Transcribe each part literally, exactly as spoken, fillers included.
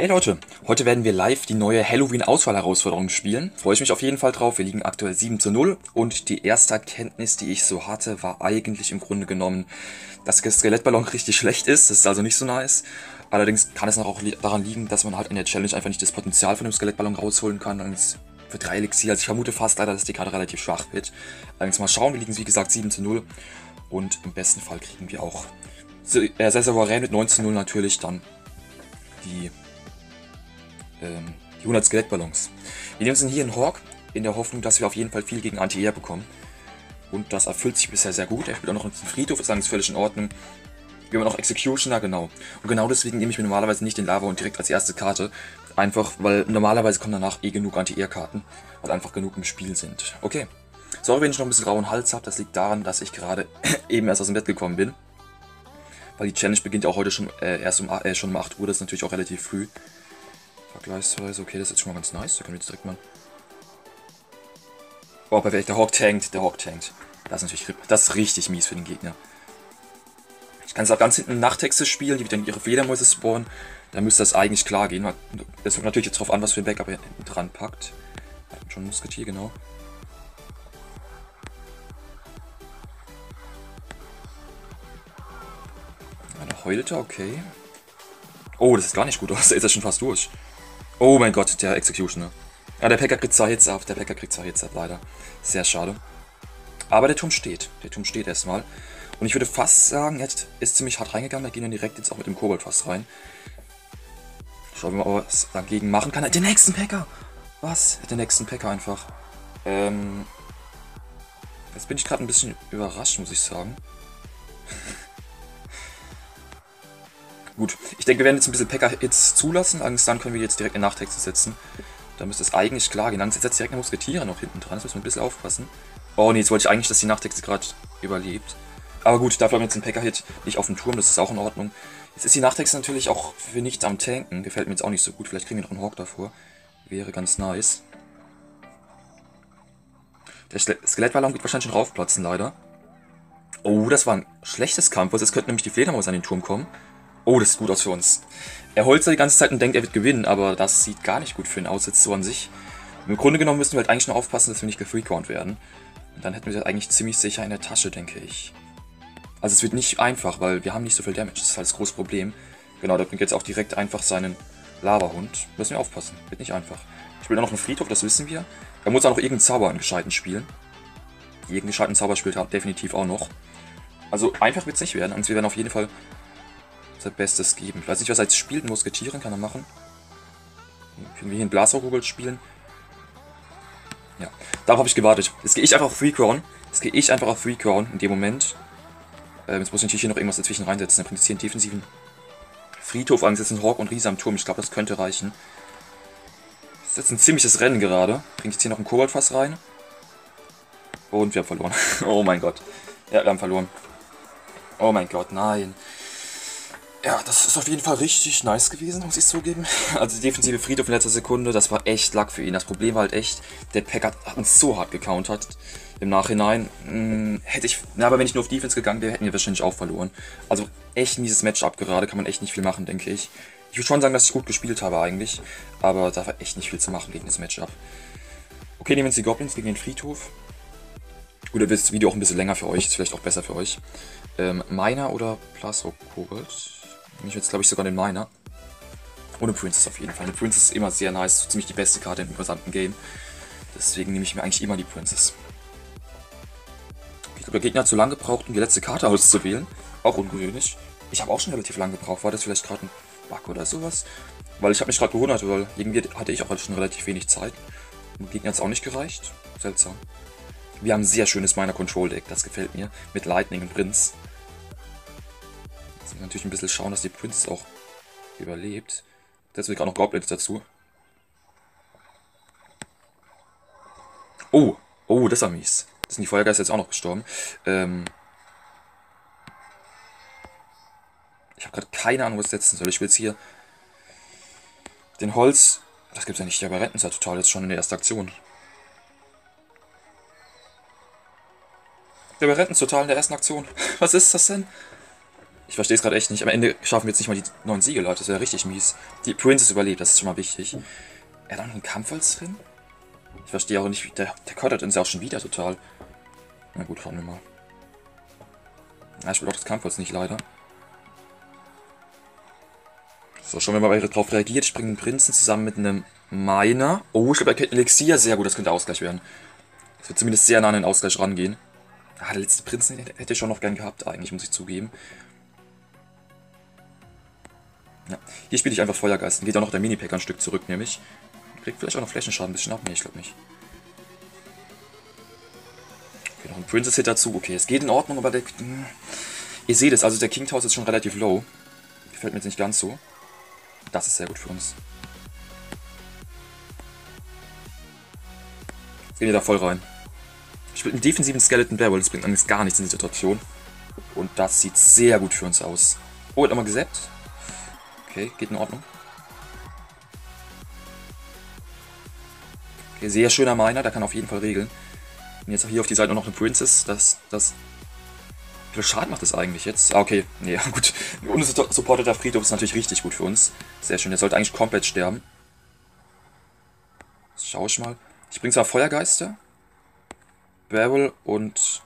Hey Leute, heute werden wir live die neue Halloween-Auswahl-Herausforderung spielen. Freue ich mich auf jeden Fall drauf, wir liegen aktuell sieben zu null und die erste Erkenntnis, die ich so hatte, war eigentlich im Grunde genommen, dass der Skelettballon richtig schlecht ist, das ist also nicht so nice. Allerdings kann es auch daran liegen, dass man halt in der Challenge einfach nicht das Potenzial von dem Skelettballon rausholen kann als für drei Elixier. Also ich vermute fast leider, dass die Karte relativ schwach wird. Allerdings mal schauen, wir liegen wie gesagt sieben zu null und im besten Fall kriegen wir auch sehr souverän mit neun zu null natürlich dann die, ähm, die hundert Skelettballons. Wir nehmen uns hier einen Hawk, in der Hoffnung, dass wir auf jeden Fall viel gegen Anti-Air bekommen. Und das erfüllt sich bisher sehr gut. Er spielt auch noch einen Friedhof, ist eigentlich völlig in Ordnung. Wir haben noch Executioner, genau. Und genau deswegen nehme ich mir normalerweise nicht den Lava-Hund direkt als erste Karte. Einfach, weil normalerweise kommen danach eh genug Anti-Air-Karten, weil einfach genug im Spiel sind. Okay. Sorry, wenn ich noch ein bisschen grauen Hals habe. Das liegt daran, dass ich gerade eben erst aus dem Bett gekommen bin. Weil die Challenge beginnt ja auch heute schon äh, erst um, äh, schon um acht Uhr, das ist natürlich auch relativ früh. Vergleichsweise, okay, das ist jetzt schon mal ganz nice, da können wir jetzt direkt mal... Oh, perfekt, der Hawk tankt, der Hawk tankt. Das ist natürlich das ist richtig mies für den Gegner. Ich kann es auch ganz hinten Nachthexe spielen, die wieder ihre Fledermäuse spawnen. Dann müsste das eigentlich klar gehen. Das kommt natürlich jetzt drauf an, was für ein Backup er hinten dran packt. Schon ein Musketier, genau. Okay. Oh, das ist gar nicht gut aus. Der ist ja schon fast durch. Oh mein Gott, der Executioner. Ja, der P E K K A kriegt zwar Hits ab. Der P E K K A kriegt zwar Hits ab, leider. Sehr schade. Aber der Turm steht. Der Turm steht erstmal. Und ich würde fast sagen, er ist ziemlich hart reingegangen. Da gehen wir direkt jetzt auch mit dem Koboldfass rein. Schauen wir mal, was er dagegen machen kann. Den nächsten P E K K A! Was? Den nächsten P E K K A einfach. Ähm. Jetzt bin ich gerade ein bisschen überrascht, muss ich sagen. Gut, ich denke, wir werden jetzt ein bisschen P E K K A-Hits zulassen, allerdings dann können wir jetzt direkt in Nachthexe setzen. Da müsste es eigentlich klar gehen. Jetzt setzt direkt eine Musketiere noch hinten dran, das müssen wir ein bisschen aufpassen. Oh ne, jetzt wollte ich eigentlich, dass die Nachthexe gerade überlebt. Aber gut, dafür haben wir jetzt einen P E K K A-Hit nicht auf dem Turm, das ist auch in Ordnung. Jetzt ist die Nachthexe natürlich auch für nichts am Tanken, gefällt mir jetzt auch nicht so gut. Vielleicht kriegen wir noch einen Hawk davor, wäre ganz nice. Der Skelettballon wird wahrscheinlich schon raufplatzen, leider. Oh, das war ein schlechtes Kampf, jetzt könnten nämlich die Fledermaus an den Turm kommen. Oh, das sieht gut aus für uns. Er holzt die ganze Zeit und denkt, er wird gewinnen, aber das sieht gar nicht gut für ihn aus, jetzt so an sich. Im Grunde genommen müssen wir halt eigentlich nur aufpassen, dass wir nicht gefreecount werden. Und dann hätten wir das eigentlich ziemlich sicher in der Tasche, denke ich. Also es wird nicht einfach, weil wir haben nicht so viel Damage, das ist halt das große Problem. Genau, da bringt jetzt auch direkt einfach seinen Lava-Hund. Müssen wir aufpassen, wird nicht einfach. Ich spiele auch noch einen Friedhof, das wissen wir. Er muss auch noch irgendeinen Zauber an Gescheiten spielen. Irgendeinen gescheiten Zauber spielt er definitiv auch noch. Also einfach wird es nicht werden, und wir werden auf jeden Fall... sein Bestes geben. Ich weiß nicht, was er jetzt spielt. Musketieren kann er machen. Können wir hier einen Blaserkugel spielen? Ja, darauf habe ich gewartet. Jetzt gehe ich einfach auf Freecrown. Jetzt gehe ich einfach auf Freecrown in dem Moment. Ähm, jetzt muss ich natürlich hier noch irgendwas dazwischen reinsetzen. Dann könnte ich hier einen defensiven Friedhof ansetzen. Hawk und Riese am Turm. Ich glaube, das könnte reichen. Das ist jetzt ein ziemliches Rennen gerade. Bringe ich jetzt hier noch einen Koboldfass rein. Und wir haben verloren. Oh mein Gott. Ja, wir haben verloren. Oh mein Gott, nein. Ja, das ist auf jeden Fall richtig nice gewesen, muss ich zugeben. Also die defensive Friedhof in letzter Sekunde, das war echt Luck für ihn. Das Problem war halt echt, der P E K K A hat uns so hart gecountert. Im Nachhinein mh, hätte ich, na, aber wenn ich nur auf Defense gegangen wäre, hätten wir wahrscheinlich auch verloren. Also echt mieses Matchup gerade, kann man echt nicht viel machen, denke ich. Ich würde schon sagen, dass ich gut gespielt habe eigentlich, aber da war echt nicht viel zu machen gegen das Matchup. Okay, nehmen wir uns die Goblins gegen den Friedhof. Gut, dann wird das Video auch ein bisschen länger für euch, ist vielleicht auch besser für euch. Ähm, Miner oder Plaso-Kobold? Ich jetzt glaube ich sogar den Miner. Und eine Princess auf jeden Fall. Eine Princess ist immer sehr nice, so ziemlich die beste Karte im gesamten Game. Deswegen nehme ich mir eigentlich immer die Princess. Ich glaube, der Gegner hat zu lange gebraucht, um die letzte Karte auszuwählen. Auch ungewöhnlich. Ich habe auch schon relativ lange gebraucht. War das vielleicht gerade ein Bug oder sowas? Weil ich habe mich gerade gewundert, weil irgendwie hatte ich auch schon relativ wenig Zeit. Und dem Gegner hat es auch nicht gereicht. Seltsam. Wir haben ein sehr schönes Miner-Control-Deck, das gefällt mir. Mit Lightning und Prinz. Natürlich ein bisschen schauen, dass die Princess auch überlebt. Deswegen auch noch Goblins dazu. Oh, oh, das war mies. Das sind die Feuergeister jetzt auch noch gestorben. Ähm ich habe gerade keine Ahnung, was ich setzen soll. Ich will jetzt hier den Holz... Das gibt's ja nicht. Ja, wir retten es ja total jetzt schon in der ersten Aktion. Ja, wir retten es total in der ersten Aktion. Was ist das denn? Ich verstehe es gerade echt nicht. Am Ende schaffen wir jetzt nicht mal die neuen Siege, Leute. Das wäre richtig mies. Die Princess überlebt, das ist schon mal wichtig. Er hat auch noch einen Kampfholz drin? Ich verstehe auch nicht, der, der kottert uns ja auch schon wieder total. Na gut, schauen wir mal. Na, ich will auch das Kampfholz nicht, leider. So, schauen wir mal, wer darauf reagiert. Springen Prinzen zusammen mit einem Miner. Oh, ich glaube, er kennt Elixier sehr gut. Das könnte Ausgleich werden. Das wird zumindest sehr nah an den Ausgleich rangehen. Ah, der letzte Prinzen hätte ich schon noch gern gehabt, eigentlich, muss ich zugeben. Ja, hier spiele ich einfach Feuergeist. Dann geht auch noch der Minipacker ein Stück zurück, nämlich. Kriegt vielleicht auch noch Flächenschaden ein bisschen ab. Nee, ich glaube nicht. Okay, noch ein Princess-Hit dazu. Okay, es geht in Ordnung, aber der... Mh. Ihr seht es, also der King House ist schon relativ low. Gefällt mir jetzt nicht ganz so. Das ist sehr gut für uns. Jetzt gehen wir da voll rein. Ich spiele einen defensiven Skeleton Barrel. Das bringt eigentlich gar nichts in die Situation. Und das sieht sehr gut für uns aus. Oh, hat nochmal gesäppt. Okay, geht in Ordnung. Okay, sehr schöner Miner, der kann auf jeden Fall regeln. Und jetzt auch hier auf die Seite noch eine Princess. Das, das... Wie viel Schaden macht das eigentlich jetzt? Ah, okay. Nee, gut. Unser supporteter Friedhof ist natürlich richtig gut für uns. Sehr schön, der sollte eigentlich komplett sterben. Jetzt schaue ich mal. Ich bringe zwar Feuergeister, Barrel und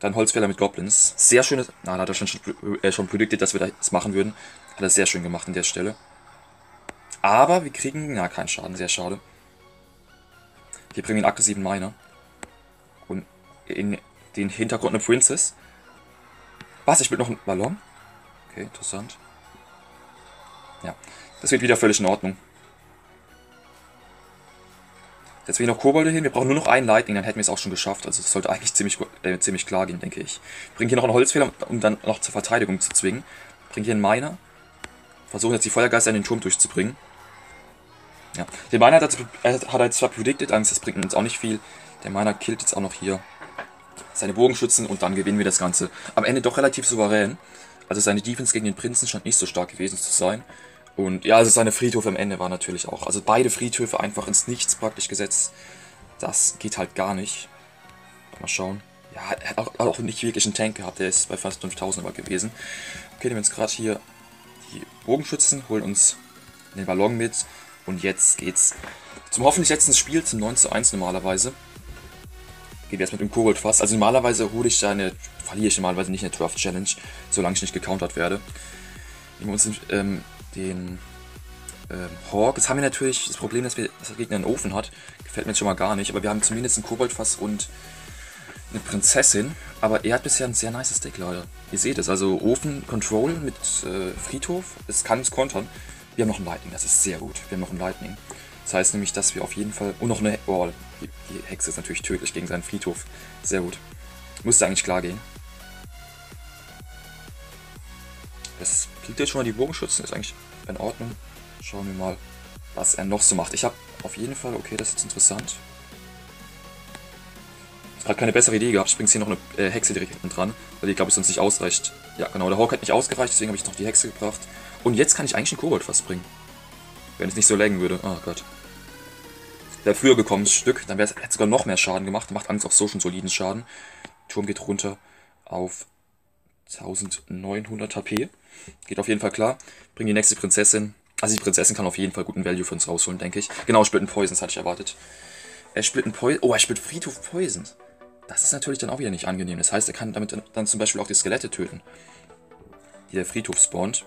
dann Holzfäller mit Goblins. Sehr schönes... Na, da hat er schon, äh, schon predicted, dass wir das machen würden. Hat er sehr schön gemacht an der Stelle. Aber wir kriegen... Na, keinen Schaden. Sehr schade. Hier bringen wir einen aggressiven Miner. Und in den Hintergrund eine Princess. Was? Ich will noch einen Ballon? Okay, interessant. Ja, das geht wieder völlig in Ordnung. Jetzt will ich noch Kobolde hin. Wir brauchen nur noch einen Lightning, dann hätten wir es auch schon geschafft. Also es sollte eigentlich ziemlich, äh, ziemlich klar gehen, denke ich. Bring hier noch einen Holzfäller, um dann noch zur Verteidigung zu zwingen. Bring hier einen Miner. Versuchen jetzt die Feuergeister in den Turm durchzubringen. Ja, der Miner hat, hat er jetzt zwar predicted, Angst, das bringt uns auch nicht viel. Der Miner killt jetzt auch noch hier seine Bogenschützen und dann gewinnen wir das Ganze. Am Ende doch relativ souverän. Also seine Defense gegen den Prinzen scheint nicht so stark gewesen zu sein. Und ja, also seine Friedhöfe am Ende war natürlich auch. Also beide Friedhöfe einfach ins Nichts praktisch gesetzt. Das geht halt gar nicht. Mal schauen. Ja, er hat auch, auch nicht wirklich einen Tank gehabt. Der ist bei fast fünftausend aber gewesen. Okay, nehmen wir jetzt gerade hier die Bogenschützen, holen uns den Ballon mit. Und jetzt geht's zum hoffentlich letzten Spiel, zum neun zu eins normalerweise. Geht jetzt mit dem Koboldfass. Also normalerweise hole ich da eine, verliere ich normalerweise nicht eine Draft Challenge, solange ich nicht gecountert werde. Nehmen wir uns den, ähm, den ähm, Hawk. Jetzt haben wir natürlich das Problem, dass, wir, dass der Gegner einen Ofen hat. Gefällt mir jetzt schon mal gar nicht, aber wir haben zumindest einen Koboldfass und eine Prinzessin. Aber er hat bisher ein sehr nices Deck, Leute. Ihr seht es, also Ofen, Control mit äh, Friedhof, es kann uns kontern. Wir haben noch einen Lightning, das ist sehr gut. Wir haben noch einen Lightning. Das heißt nämlich, dass wir auf jeden Fall... Und noch eine Wall. Die, die Hexe ist natürlich tödlich gegen seinen Friedhof. Sehr gut. Müsste eigentlich klar gehen. Das liegt jetzt schon mal die Bogenschützen. Ist eigentlich in Ordnung. Schauen wir mal, was er noch so macht. Ich habe auf jeden Fall... Okay, das ist interessant. Ich habe gerade keine bessere Idee gehabt. Ich bringe hier noch eine äh, Hexe direkt hinten dran. Weil die, glaube ich, sonst nicht ausreicht. Ja, genau. Der Hawk hat nicht ausgereicht. Deswegen habe ich noch die Hexe gebracht. Und jetzt kann ich eigentlich einen Koboldfass bringen. Wenn es nicht so laggen würde. Oh Gott. Wäre früher gekommen, das Stück. Dann hätte es sogar noch mehr Schaden gemacht. Macht Angst auch so schon soliden Schaden. Turm geht runter auf neunzehnhundert H P. Geht auf jeden Fall klar. Bring die nächste Prinzessin. Also die Prinzessin kann auf jeden Fall guten Value für uns rausholen, denke ich. Genau, spielt einen Poison, das hatte ich erwartet. Er spielt einen Poison. Oh, er spielt Friedhof Poison. Das ist natürlich dann auch wieder nicht angenehm. Das heißt, er kann damit dann zum Beispiel auch die Skelette töten. Die der Friedhof spawnt.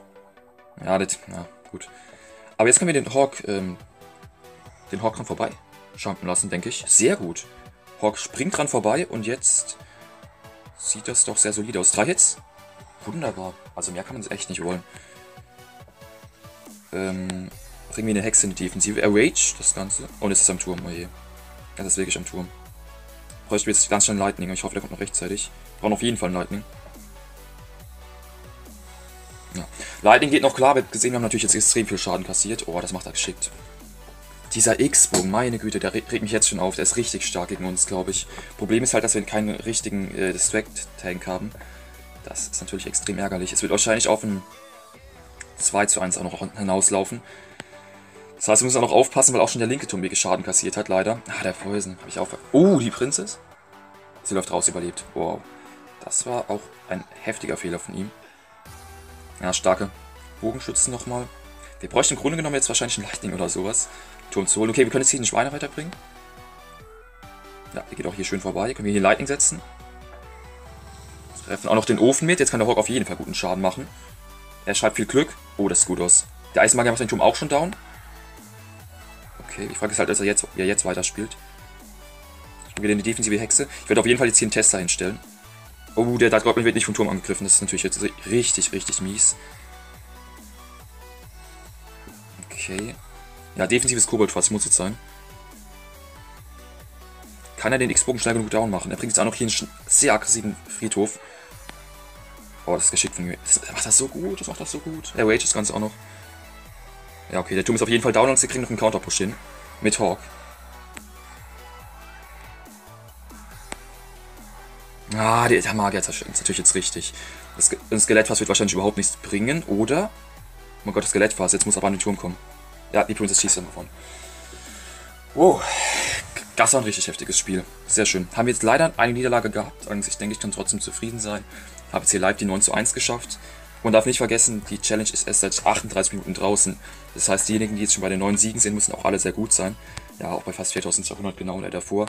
Ja, das... Na, gut. Aber jetzt können wir den Hawk, ähm, den Hawk dran vorbei jumpen lassen, denke ich. Sehr gut. Hawk springt dran vorbei und jetzt sieht das doch sehr solide aus. Drei Hits? Wunderbar. Also mehr kann man es echt nicht wollen. Ähm, bringen wir eine Hexe in die Defensive. Er raged das Ganze. Und es ist am Turm, oje. Das ist wirklich am Turm. Bräuchten wir jetzt ganz schnell Lightning. Ich hoffe, der kommt noch rechtzeitig. Wir brauchen auf jeden Fall einen Lightning. Ja. Lightning geht noch klar, wir gesehen, wir haben natürlich jetzt extrem viel Schaden kassiert. Oh, das macht er geschickt. Dieser X-Bogen, meine Güte, der regt mich jetzt schon auf. Der ist richtig stark gegen uns, glaube ich. Problem ist halt, dass wir keinen richtigen äh, Distract-Tank haben. Das ist natürlich extrem ärgerlich. Es wird wahrscheinlich auf ein zwei zu eins auch noch hinauslaufen. Das heißt, wir müssen auch noch aufpassen, weil auch schon der linke Turm Schaden kassiert hat, leider. Ah, der Poison. Habe ich auch... Oh, die Prinzess. Sie läuft raus, überlebt. Wow. Das war auch ein heftiger Fehler von ihm. Ja, starke Bogenschützen nochmal. Wir bräuchten im Grunde genommen jetzt wahrscheinlich einen Lightning oder sowas. Turm zu holen. Okay, wir können jetzt hier den Schweine weiterbringen. Ja, der geht auch hier schön vorbei. Können wir hier den Lightning setzen. Treffen auch noch den Ofen mit. Jetzt kann der Hawk auf jeden Fall guten Schaden machen. Er schreibt viel Glück. Oh, das ist gut aus. Der Eismagier macht den Turm auch schon down. Okay, ich frage es halt, dass er jetzt, wie er jetzt weiterspielt. Ich wieder in die defensive Hexe. Ich werde auf jeden Fall jetzt hier einen Tester hinstellen. Oh, der Dark Goblin wird nicht vom Turm angegriffen. Das ist natürlich jetzt richtig, richtig mies. Okay. Ja, defensives Koboldfass muss jetzt sein. Kann er den X-Bogen schnell genug down machen? Er bringt jetzt auch noch hier einen sehr aggressiven Friedhof. Oh, das ist geschickt von mir. Das macht das so gut, das macht das so gut. Er rage das Ganze auch noch. Ja, okay, der Turm ist auf jeden Fall down und sie kriegen noch einen Counter-Push hin. Mit Hawk. Ah, der Magier zerstört uns natürlich jetzt richtig. Das Skelettfass wird wahrscheinlich überhaupt nichts bringen, oder? Oh mein Gott, das Skelettfass, jetzt muss aber an den Turm kommen. Ja, die Princess schießt dann davon. Wow, das war ein richtig heftiges Spiel. Sehr schön. Haben wir jetzt leider eine Niederlage gehabt, allerdings ich denke, ich kann trotzdem zufrieden sein. Habe jetzt hier live die neun zu eins geschafft. Und darf nicht vergessen, die Challenge ist erst seit achtunddreißig Minuten draußen. Das heißt, diejenigen, die jetzt schon bei den neuen Siegen sind, müssen auch alle sehr gut sein. Ja, auch bei fast viertausendzweihundert genau, der davor,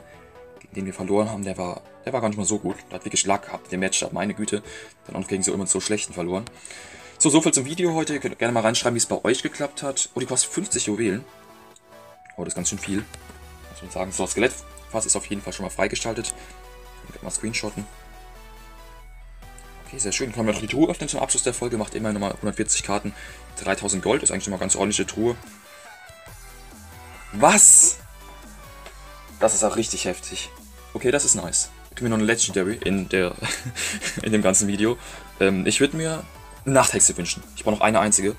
den wir verloren haben, der war, der war gar nicht mal so gut. Der hat wirklich Lack gehabt, den Match, meine Güte. Dann auch noch gegen so immer so schlechten verloren. So, soviel zum Video heute. Ihr könnt gerne mal reinschreiben, wie es bei euch geklappt hat. Oh, die kostet fünfzig Juwelen. Oh, das ist ganz schön viel. Muss man sagen. So, das Skelettfass ist auf jeden Fall schon mal freigestaltet. Ich kann mal screenshotten. Okay, sehr schön. Können wir noch die Truhe öffnen zum Abschluss der Folge. Macht immerhin nochmal hundertvierzig Karten. dreitausend Gold ist eigentlich schon mal ganz ordentliche Truhe. Was? Das ist auch richtig heftig. Okay, das ist nice. Ich mir noch eine Legendary in, der in dem ganzen Video. Ähm, ich würde mir eine Nachthexe wünschen. Ich brauche noch eine einzige.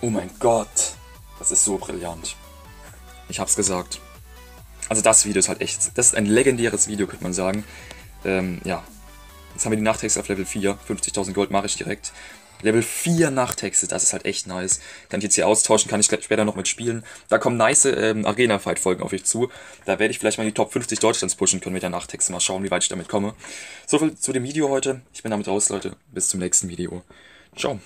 Oh mein Gott. Das ist so brillant. Ich hab's gesagt. Also das Video ist halt echt... Das ist ein legendäres Video, könnte man sagen. Ähm, ja. Jetzt haben wir die Nachthexe auf Level vier. fünfzigtausend Gold mache ich direkt. Level vier Nachthexe, das ist halt echt nice. Kann ich jetzt hier austauschen, kann ich später noch mit spielen. Da kommen nice ähm, Arena-Fight-Folgen auf euch zu. Da werde ich vielleicht mal die Top fünfzig Deutschlands pushen können mit der Nachthexe. Mal schauen, wie weit ich damit komme. Soviel zu dem Video heute. Ich bin damit raus, Leute. Bis zum nächsten Video. Ciao.